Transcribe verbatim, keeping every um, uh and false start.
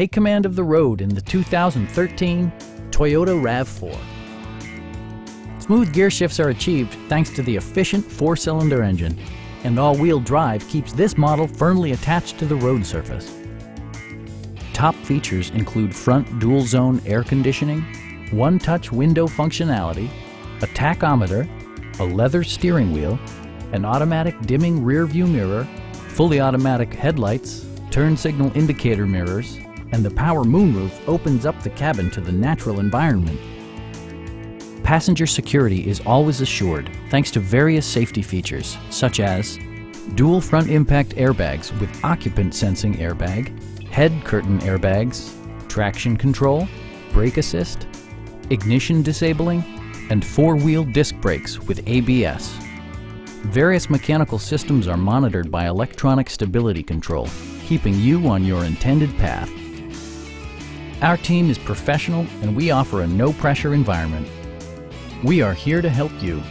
take command of the road in the two thousand thirteen Toyota RAV four. Smooth gear shifts are achieved thanks to the efficient four-cylinder engine, and all-wheel drive keeps this model firmly attached to the road surface. Top features include front dual-zone air conditioning, one-touch window functionality, a tachometer, a leather steering wheel, an automatic dimming rear-view mirror, fully automatic headlights, turn signal indicator mirrors, and the power moonroof opens up the cabin to the natural environment. Passenger security is always assured thanks to various safety features such as dual front impact airbags with occupant sensing airbag, head curtain airbags, traction control, brake assist, ignition disabling, and four-wheel disc brakes with A B S. Various mechanical systems are monitored by electronic stability control, keeping you on your intended path. Our team is professional and we offer a no-pressure environment. We are here to help you.